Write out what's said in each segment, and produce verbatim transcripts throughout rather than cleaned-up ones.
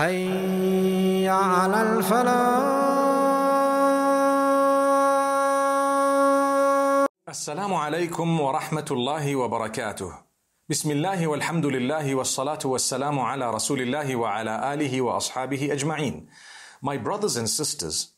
حي على الفلاح. السلام عليكم ورحمة الله وبركاته. بسم الله والحمد لله والصلاة والسلام على رسول الله وعلى آله وأصحابه أجمعين. My brothers and sisters,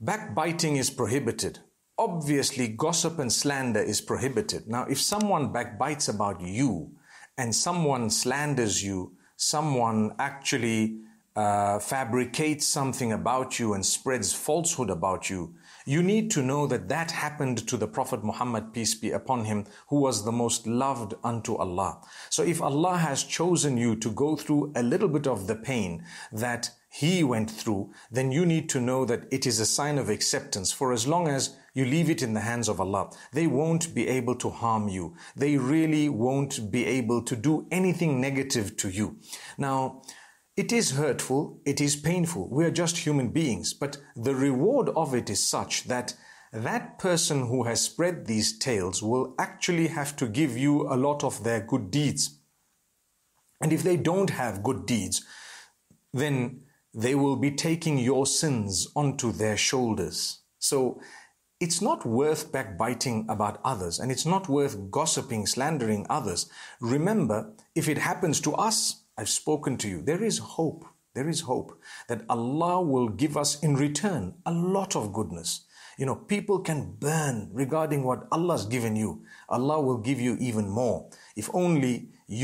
backbiting is prohibited. Obviously, gossip and slander is prohibited. Now, if someone backbites about you and someone slanders you, someone actually uh, fabricates something about you and spreads falsehood about you, you need to know that that happened to the Prophet Muhammad, peace be upon him, who was the most loved unto Allah. So if Allah has chosen you to go through a little bit of the pain that He went through, then you need to know that it is a sign of acceptance. For as long as you leave it in the hands of Allah, they won't be able to harm you. They really won't be able to do anything negative to you. Now, it is hurtful, it is painful. We are just human beings, but the reward of it is such that that person who has spread these tales will actually have to give you a lot of their good deeds. And if they don't have good deeds, then they will be taking your sins onto their shoulders. So it's not worth backbiting about others, and it's not worth gossiping, slandering others. Remember, if it happens to us, I've spoken to you, there is hope. There is hope that Allah will give us in return a lot of goodness. You know, people can burn regarding what Allah's given you. Allah will give you even more, if only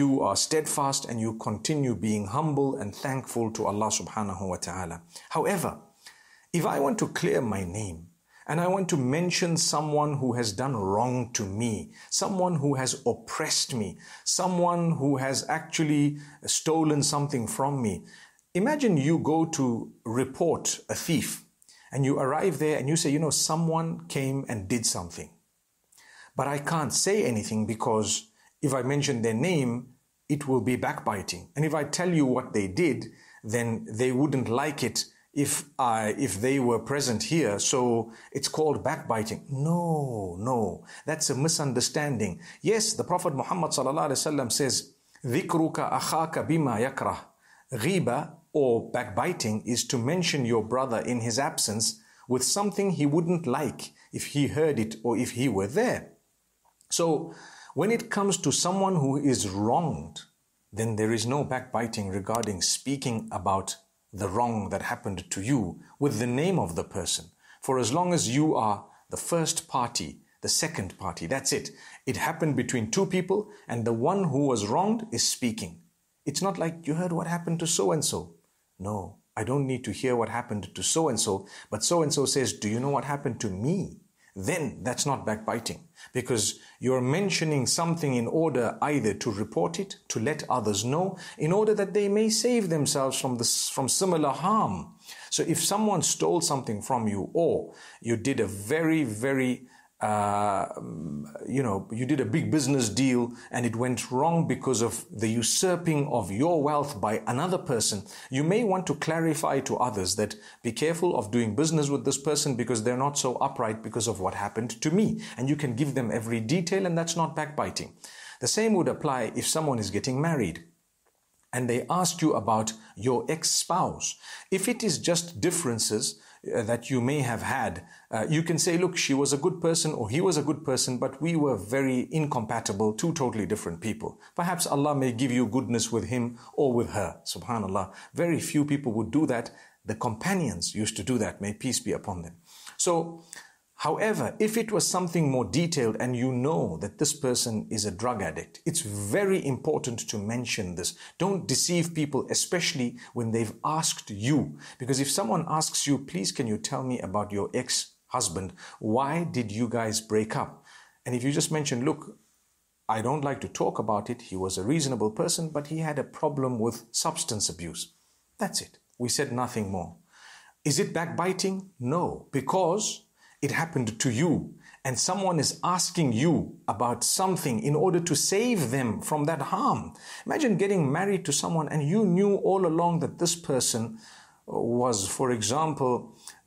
you are steadfast and you continue being humble and thankful to Allah subhanahu wa ta'ala. However, if I want to clear my name and I want to mention someone who has done wrong to me, someone who has oppressed me, someone who has actually stolen something from me, imagine you go to report a thief and you arrive there and you say, you know, someone came and did something, but I can't say anything because if I mention their name, it will be backbiting. And if I tell you what they did, then they wouldn't like it if I, if they were present here. So it's called backbiting. No, no, that's a misunderstanding. Yes, the Prophet Muhammad sallallahu alaihi wasallam says, "Dhikruka akhaka bima yakrah." Ghiba or backbiting is to mention your brother in his absence with something he wouldn't like if he heard it or if he were there. So when it comes to someone who is wronged, then there is no backbiting regarding speaking about the wrong that happened to you with the name of the person. For as long as you are the first party, the second party, that's it. It happened between two people and the one who was wronged is speaking. It's not like you heard what happened to so-and-so. No, I don't need to hear what happened to so-and-so, but so-and-so says, do you know what happened to me? Then that's not backbiting, because you're mentioning something in order either to report it, to let others know, in order that they may save themselves from this, from similar harm. So if someone stole something from you, or you did a very, very, uh, you know, you did a big business deal and it went wrong because of the usurping of your wealth by another person, you may want to clarify to others that be careful of doing business with this person because they're not so upright because of what happened to me. And you can give them every detail, and that's not backbiting. The same would apply if someone is getting married and they asked you about your ex-spouse. If it is just differences that you may have had, uh, you can say, look, she was a good person or he was a good person, but we were very incompatible, two totally different people. Perhaps Allah may give you goodness with him or with her. Subhanallah. Very few people would do that. The companions used to do that. May peace be upon them. So, however, if it was something more detailed and you know that this person is a drug addict, it's very important to mention this. Don't deceive people, especially when they've asked you. Because if someone asks you, please can you tell me about your ex-husband? Why did you guys break up? And if you just mention, look, I don't like to talk about it. He was a reasonable person, but he had a problem with substance abuse. That's it. We said nothing more. Is it backbiting? No, because it happened to you, and someone is asking you about something in order to save them from that harm. Imagine getting married to someone and you knew all along that this person was, for example,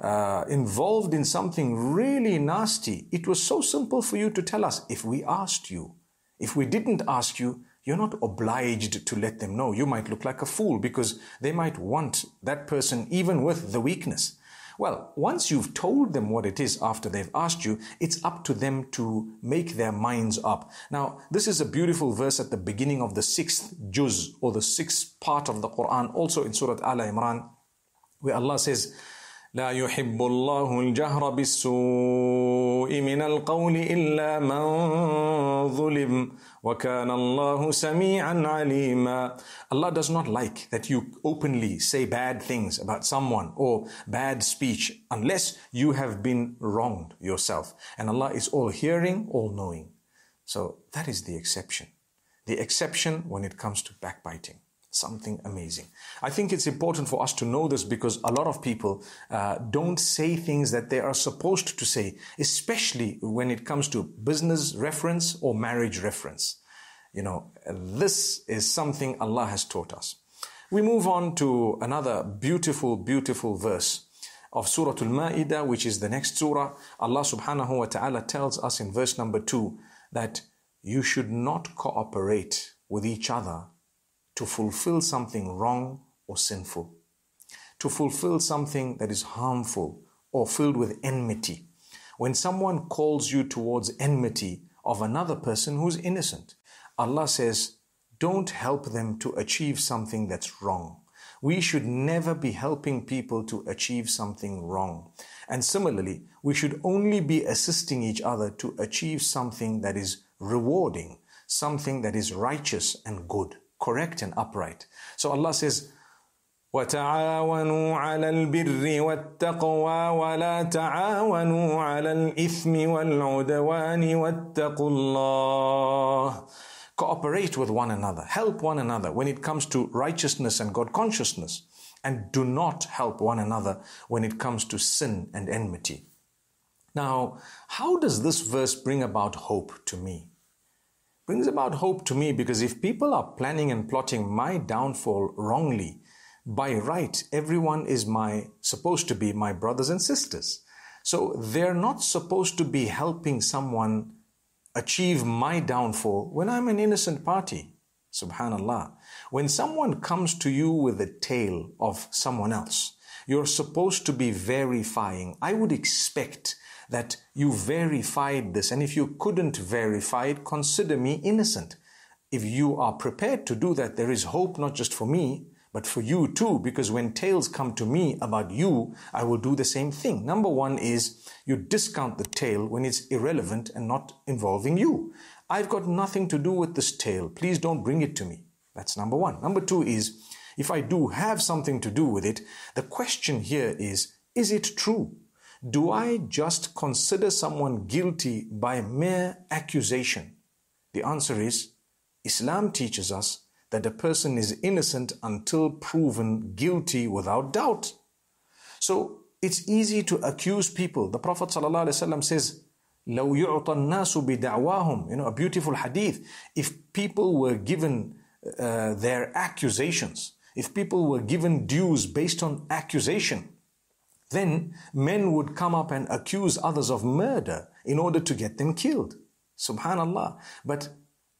uh, involved in something really nasty. It was so simple for you to tell us if we asked you. If we didn't ask you, you're not obliged to let them know. You might look like a fool because they might want that person even with the weakness. Well, once you've told them what it is after they've asked you, it's up to them to make their minds up. Now, this is a beautiful verse at the beginning of the sixth juz or the sixth part of the Qur'an, also in Surah Al-Imran, where Allah says, لا يحب الله الجهر بالسوء من القول إلا من ظلم وكان الله سميعا عليما. Allah does not like that you openly say bad things about someone or bad speech unless you have been wronged yourself. And Allah is all hearing, all knowing. So that is the exception. The exception when it comes to backbiting. Something amazing. I think it's important for us to know this because a lot of people uh, don't say things that they are supposed to say, especially when it comes to business reference or marriage reference. You know, this is something Allah has taught us. We move on to another beautiful, beautiful verse of Surah Al-Ma'idah, which is the next surah. Allah subhanahu wa ta'ala tells us in verse number two that you should not cooperate with each other to fulfill something wrong or sinful, to fulfill something that is harmful or filled with enmity. When someone calls you towards enmity of another person who's innocent, Allah says, don't help them to achieve something that's wrong. We should never be helping people to achieve something wrong. And similarly, we should only be assisting each other to achieve something that is rewarding, something that is righteous and good, correct and upright. So Allah says, وَتَعَاوَنُوا عَلَى الْبِرِّ وَالتَّقْوَى وَلَا تَعَاوَنُوا عَلَى الْإِثْمِ وَالْعُدْوَانِ وَاتَّقُوا اللَّهِ. Cooperate with one another, help one another when it comes to righteousness and God consciousness, and do not help one another when it comes to sin and enmity. Now, how does this verse bring about hope to me? Brings about hope to me because if people are planning and plotting my downfall wrongly, by right, everyone is my, supposed to be my brothers and sisters. So they're not supposed to be helping someone achieve my downfall when I'm an innocent party. Subhanallah. When someone comes to you with the tale of someone else, you're supposed to be verifying. I would expect that you verified this, and if you couldn't verify it, consider me innocent. If you are prepared to do that, there is hope not just for me, but for you too, because when tales come to me about you, I will do the same thing. Number one is you discount the tale when it's irrelevant and not involving you. I've got nothing to do with this tale. Please don't bring it to me. That's number one. Number two is, if I do have something to do with it, the question here is, is it true? Do I just consider someone guilty by mere accusation? The answer is, Islam teaches us that a person is innocent until proven guilty without doubt. So it's easy to accuse people. The Prophet ﷺ says, لَوْ يُعْطَ النَّاسُ بِدَعْوَاهُمْ. You know, a beautiful hadith. If people were given uh, their accusations, if people were given dues based on accusation, then men would come up and accuse others of murder in order to get them killed. Subhanallah. But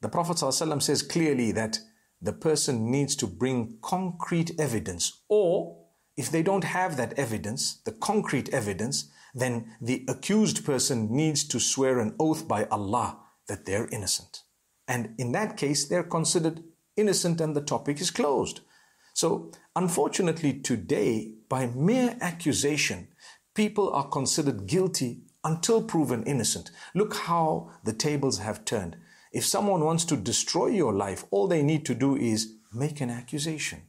the Prophet ﷺ says clearly that the person needs to bring concrete evidence, or if they don't have that evidence, the concrete evidence, then the accused person needs to swear an oath by Allah that they're innocent. And in that case, they're considered innocent and the topic is closed. So unfortunately today, by mere accusation, people are considered guilty until proven innocent. Look how the tables have turned. If someone wants to destroy your life, all they need to do is make an accusation.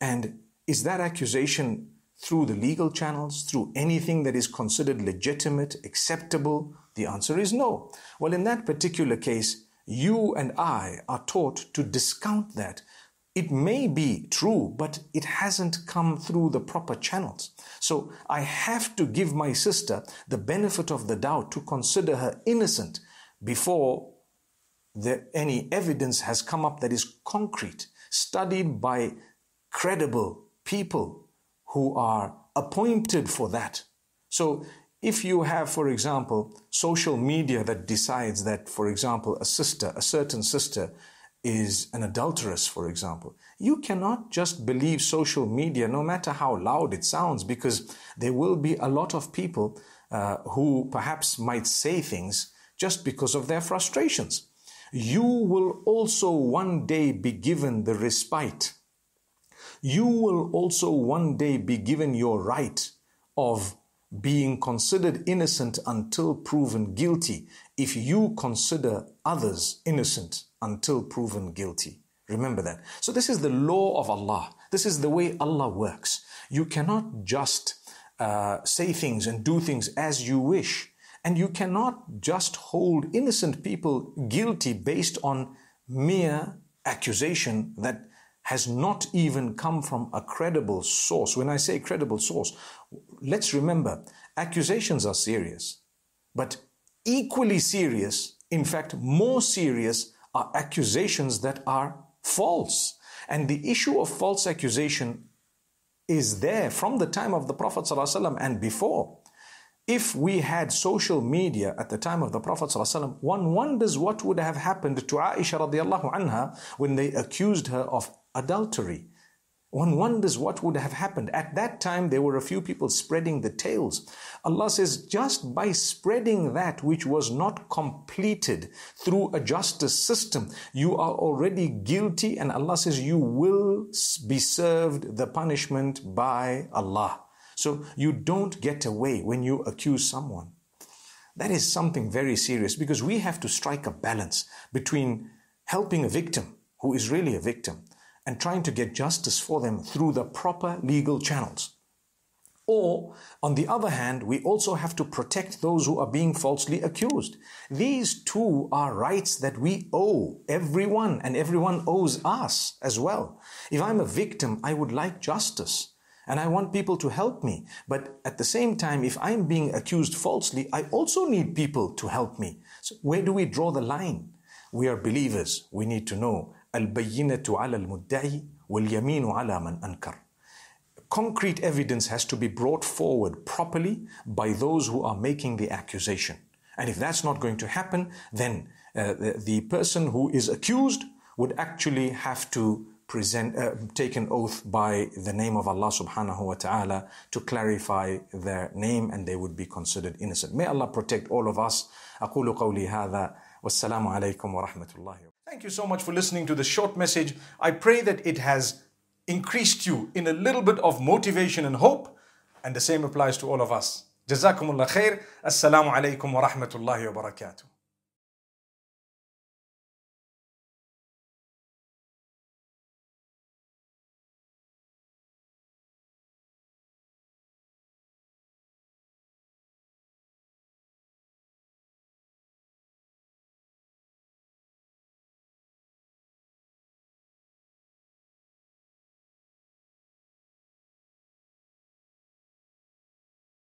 And is that accusation through the legal channels, through anything that is considered legitimate, acceptable? The answer is no. Well, in that particular case, you and I are taught to discount that. It may be true, but it hasn't come through the proper channels. So I have to give my sister the benefit of the doubt to consider her innocent before there any evidence has come up that is concrete, studied by credible people who are appointed for that. So if you have, for example, social media that decides that, for example, a sister, a certain sister, is an adulteress, for example. You cannot just believe social media, no matter how loud it sounds, because there will be a lot of people uh, who perhaps might say things just because of their frustrations. You will also one day be given the respite. You will also one day be given your right of being considered innocent until proven guilty, if you consider others innocent until proven guilty. Remember that. So this is the law of Allah. This is the way Allah works. You cannot just uh, say things and do things as you wish. And you cannot just hold innocent people guilty based on mere accusation that has not even come from a credible source. When I say credible source, let's remember, accusations are serious, but equally serious, in fact, more serious, are accusations that are false. And the issue of false accusation is there from the time of the Prophet ﷺ and before. If we had social media at the time of the Prophet ﷺ, one wonders what would have happened to Aisha radiallahu anha when they accused her of adultery. One wonders what would have happened. At that time, there were a few people spreading the tales. Allah says, just by spreading that which was not completed through a justice system, you are already guilty, and Allah says you will be served the punishment by Allah. So you don't get away when you accuse someone. That is something very serious, because we have to strike a balance between helping a victim who is really a victim and trying to get justice for them through the proper legal channels. Or, on the other hand, we also have to protect those who are being falsely accused. These two are rights that we owe everyone, and everyone owes us as well. If I'm a victim, I would like justice, and I want people to help me. But at the same time, if I'm being accused falsely, I also need people to help me. So where do we draw the line? We are believers. We need to know al-bayyinatu ala al-mudda'i wal-yaminu ala man ankar. Concrete evidence has to be brought forward properly by those who are making the accusation. And if that's not going to happen, then uh, the, the person who is accused would actually have to present, uh, take an oath by the name of Allah subhanahu wa ta'ala to clarify their name, and they would be considered innocent. May Allah protect all of us. أقول قولي هذا والسلام عليكم ورحمة الله. Thank you so much for listening to this short message. I pray that it has increased you in a little bit of motivation and hope, and the same applies to all of us. جزاكم الله خير. السلام عليكم ورحمة الله وبركاته.